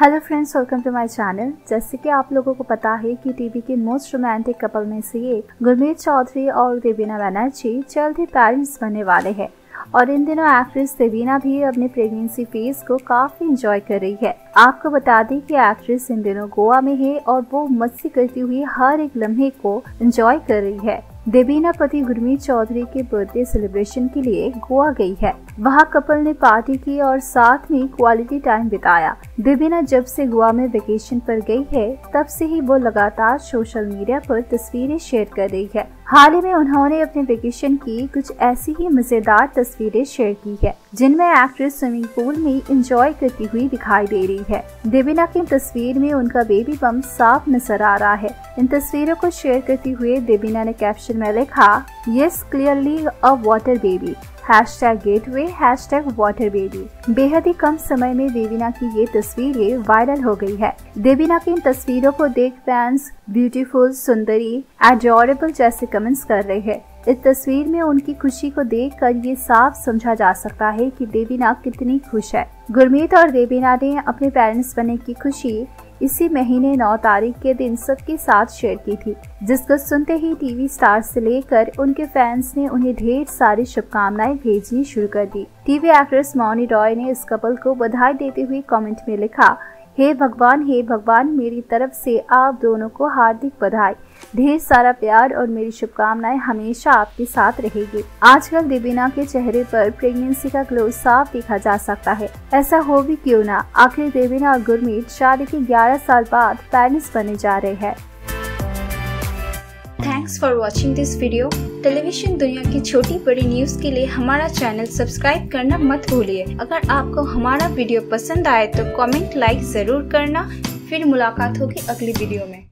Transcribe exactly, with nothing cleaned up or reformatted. Hello friends, welcome to my channel. जैसे कि आप लोगों को पता है कि टीवी के मोस्ट रोमांटिक कपल में से एक गुरमीत चौधरी और देबिना बनर्जी जल्द ही पेरेंट्स बनने वाले हैं और इन दिनों एक्ट्रेस देबिना भी अपने प्रेगनेंसी फेज को काफी एंजॉय कर रही है। आपको बता दें कि एक्ट्रेस इन दिनों गोवा में है और वो मस्ती करती हुई हर एक लम्हे को एंजॉय कर रही है। देबिना पति गुरमीत चौधरी के बर्थडे सेलिब्रेशन के लिए गोवा गई है। वहां कपल ने पार्टी की और साथ में क्वालिटी टाइम बिताया। देबिना जब से गोवा में वेकेशन पर गई है तब से ही वो लगातार सोशल मीडिया पर तस्वीरें शेयर कर रही है। हाल ही में उन्होंने अपने वेकेशन की कुछ ऐसी ही मजेदार तस्वीरें शेयर की है जिनमें एक्ट्रेस स्विमिंग पूल में एंजॉय करती हुई दिखाई दे रही है। देबिना की तस्वीर में उनका बेबी बम्प साफ नजर आ रहा है। इन तस्वीरों को शेयर करते हुए देबिना ने कैप्शन में लिखा, yes clearly a water baby, hash tag getaway, hash tag water baby. बेहद ही कम समय में देबिना की ये तस्वीरें वायरल हो गई है। देबिना की इन तस्वीरों को देख फैंस ब्यूटीफुल, सुंदरी, एडोरेबल जैसे कमेंट्स कर रहे हैं। इस तस्वीर में उनकी खुशी को देखकर ये साफ समझा जा सकता है कि देबिना कितनी खुश है। गुरमीत और देबिना ने अपने पेरेंट्स बनने की खुशी इसी महीने नौ तारीख के दिन सबके साथ शेयर की थी, जिसको सुनते ही टीवी स्टार से लेकर उनके फैंस ने उन्हें ढेर सारी शुभकामनाएं भेजनी शुरू कर दी। टीवी एक्ट्रेस मौनी रॉय ने इस कपल को बधाई देते हुए कमेंट में लिखा, हे भगवान, हे भगवान, मेरी तरफ से आप दोनों को हार्दिक बधाई, ढेर सारा प्यार और मेरी शुभकामनाएं हमेशा आपके साथ रहेगी। आजकल देबिना के चेहरे पर प्रेगनेंसी का ग्लो साफ देखा जा सकता है, ऐसा हो भी क्यों ना। आखिर देबिना और गुरमीत शादी के ग्यारह साल बाद पेरेंट्स बने जा रहे हैं। Thanks for watching this video. Television दुनिया की छोटी बड़ी न्यूज के लिए हमारा चैनल सब्सक्राइब करना मत भूलिए। अगर आपको हमारा वीडियो पसंद आए तो कमेंट, लाइक जरूर करना। फिर मुलाकात होगी अगली वीडियो में।